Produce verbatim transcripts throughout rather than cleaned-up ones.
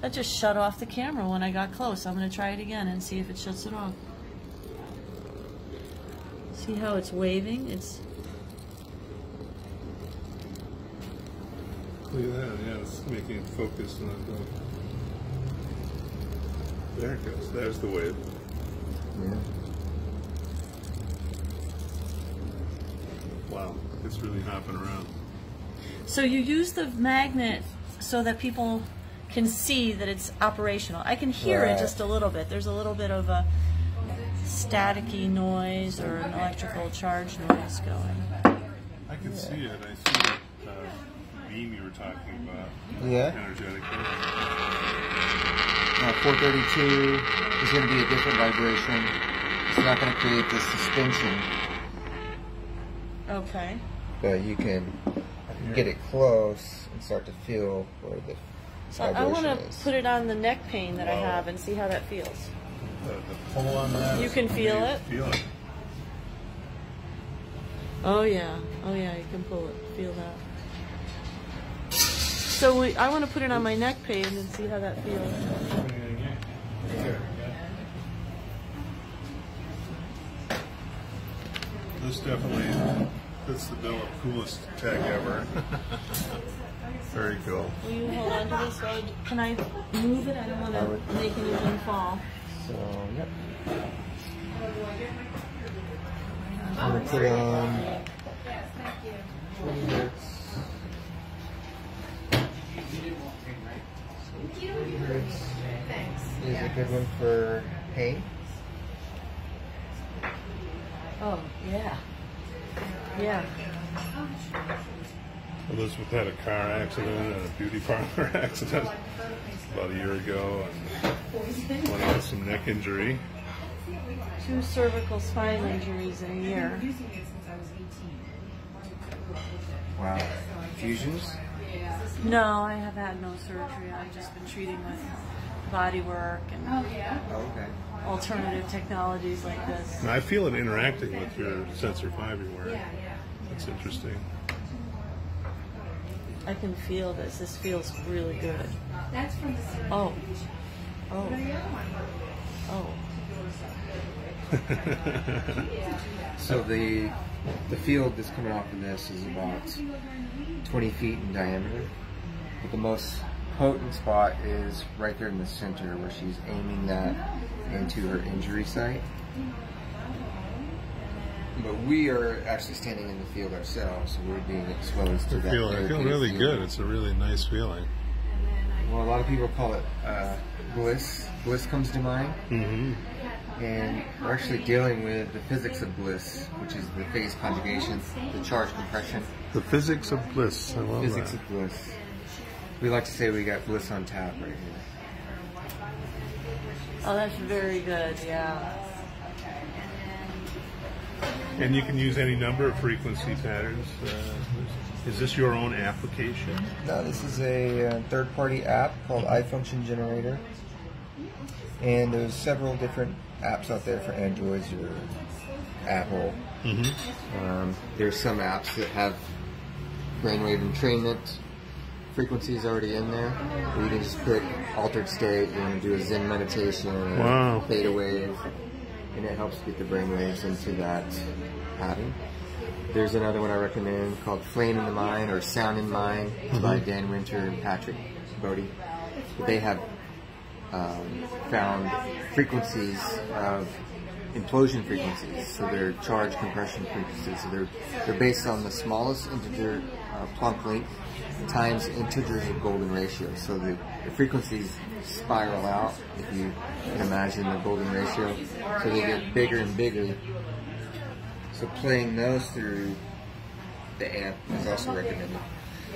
That just shut off the camera when I got close. I'm going to try it again and see if it shuts it off. See how it's waving? It's... Look at that, yeah, it's making it focus and not going. There it goes, there's the wave. Yeah. Wow, it's really hopping around. So you use the magnet so that people can see that it's operational. I can hear right. it just a little bit. There's a little bit of a staticky noise or an electrical charge noise going. I can yeah. see it. I see that uh, beam you were talking about. Yeah. Energetically. Now four thirty-two is going to be a different vibration. It's not going to create this suspension. Okay. But you can get it close and start to feel where the so I want to put it on the neck pane that wow. I have and see how that feels. The, the pull on that. You can feel it? Feel it. Oh yeah, oh yeah, you can pull it, feel that. So we, I want to put it on my neck pane and see how that feels. Here. This definitely fits the bill of coolest tech ever. Very cool. Will you hold on to this? Or can I move it? I don't want to make anything fall. So, yep. I'm going to put on twenty hertz. Thanks. Is a good one for pain. Oh, yeah. Yeah. Elizabeth had a car accident and a beauty parlor accident about a year ago, and one had some neck injury. Two cervical spine injuries in a year. Wow. Fusions? No, I have had no surgery. I've just been treating with body work and oh, yeah. alternative technologies like this. Now, I feel it interacting with your sensor five you're wearing. That's interesting. I can feel this. This feels really good. That's from the series. Oh. Oh. Oh. So the the field that's coming off of this is about twenty feet in diameter. But the most potent spot is right there in the center where she's aiming that into her injury site. But we are actually standing in the field ourselves, so we're being exposed to that. I feel really good. It's a really nice feeling. Well, a lot of people call it uh, bliss. Bliss comes to mind. Mm-hmm. And we're actually dealing with the physics of bliss, which is the phase conjugation, the charge compression. The physics of bliss. I love that. Physics of bliss. We like to say we got bliss on tap right here. Oh, that's very good, yeah. And you can use any number of frequency patterns. Uh, is this your own application? No, this is a uh, third-party app called iFunction Generator. And there's several different apps out there for Androids or Apple. Mm-hmm. um, there's some apps that have brainwave entrainment. Frequencies already in there. Or you can just put altered state and do a Zen meditation, wow. theta wave. And it helps get the brainwaves into that pattern. There's another one I recommend called Flame in the Mind or Sound in Mind mm-hmm. by Dan Winter and Patrick Bodie. They have um, found frequencies of implosion frequencies, so they're charge compression frequencies. So they're they're based on the smallest integer uh, Planck length times integers of golden ratio. So the, the frequencies spiral out, if you can imagine the golden ratio. So they get bigger and bigger. So playing those through the amp is also recommended.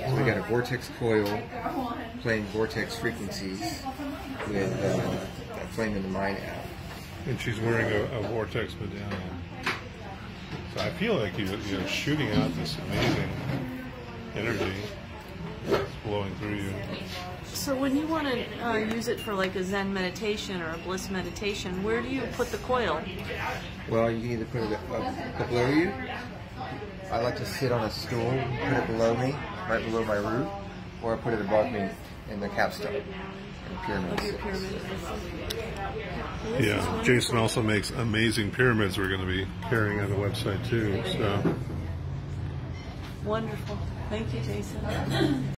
So we got a vortex coil playing vortex frequencies with uh, that Flame in the Mind app. And she's wearing a, a vortex medallion. So I feel like you're, you're shooting out this amazing energy that's flowing through you. So when you want to uh, use it for like a Zen meditation or a bliss meditation, where do you put the coil? Well, you can either put it up below you. I like to sit on a stool and put it below me, right below my root, or I put it above me in the capstone. pyramids. Of your pyramids. Yeah, Jason also makes amazing pyramids we're going to be carrying on the website too. So. Wonderful. Thank you, Jason.